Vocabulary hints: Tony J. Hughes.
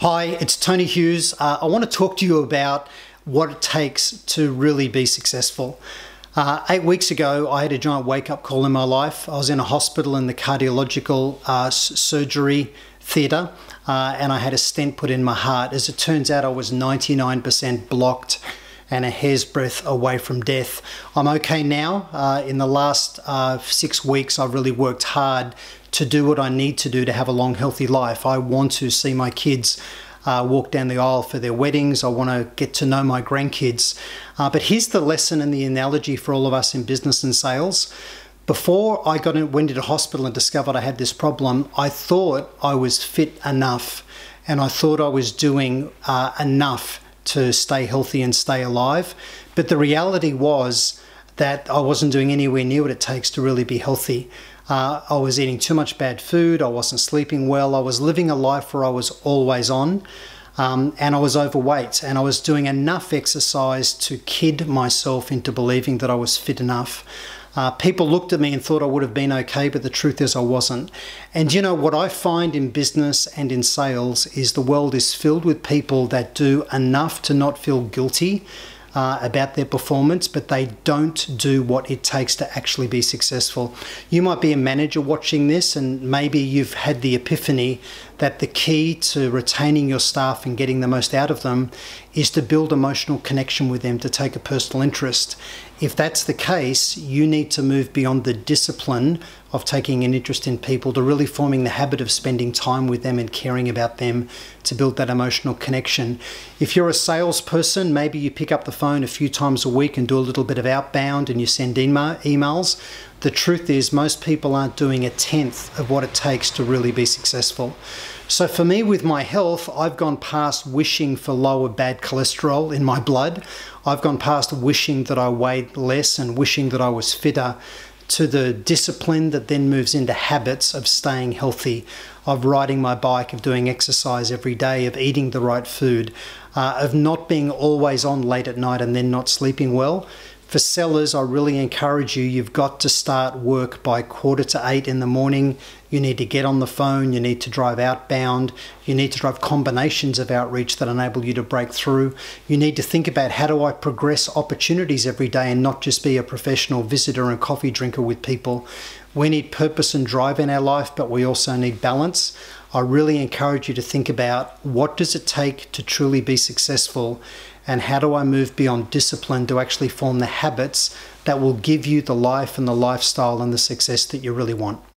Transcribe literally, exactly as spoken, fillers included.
Hi, it's Tony Hughes. Uh, I want to talk to you about what it takes to really be successful. Uh, eight weeks ago, I had a giant wake-up call in my life. I was in a hospital in the cardiological uh, surgery theatre, uh, and I had a stent put in my heart. As it turns out, I was ninety-nine percent blocked and a hair's breadth away from death. I'm okay now. Uh, in the last uh, six weeks, I've really worked hard to do what I need to do to have a long, healthy life. I want to see my kids uh, walk down the aisle for their weddings. I want to get to know my grandkids. Uh, but here's the lesson and the analogy for all of us in business and sales. Before I got in, went into hospital and discovered I had this problem, I thought I was fit enough, and I thought I was doing uh, enough to stay healthy and stay alive. But the reality was that I wasn't doing anywhere near what it takes to really be healthy. Uh, I was eating too much bad food, I wasn't sleeping well, I was living a life where I was always on, um, and I was overweight, and I was doing enough exercise to kid myself into believing that I was fit enough. Uh, people looked at me and thought I would have been okay, but the truth is I wasn't. And you know, what I find in business and in sales is the world is filled with people that do enough to not feel guilty Uh, about their performance, but they don't do what it takes to actually be successful. You might be a manager watching this, and maybe you've had the epiphany that the key to retaining your staff and getting the most out of them is to build emotional connection with them, to take a personal interest. If that's the case, you need to move beyond the discipline of taking an interest in people to really forming the habit of spending time with them and caring about them to build that emotional connection. If you're a salesperson, maybe you pick up the phone a few times a week and do a little bit of outbound and you send email, emails. The truth is most people aren't doing a tenth of what it takes to really be successful. So for me, with my health, I've gone past wishing for lower bad cholesterol in my blood. I've gone past wishing that I weighed less and wishing that I was fitter, to the discipline that then moves into habits of staying healthy, of riding my bike, of doing exercise every day, of eating the right food, uh, of not being always on late at night and then not sleeping well. For sellers, I really encourage you, you've got to start work by quarter to eight in the morning. You need to get on the phone, you need to drive outbound, you need to drive combinations of outreach that enable you to break through. You need to think about, how do I progress opportunities every day and not just be a professional visitor and coffee drinker with people? We need purpose and drive in our life, but we also need balance. I really encourage you to think about, what does it take to truly be successful? And how do I move beyond discipline to actually form the habits that will give you the life and the lifestyle and the success that you really want?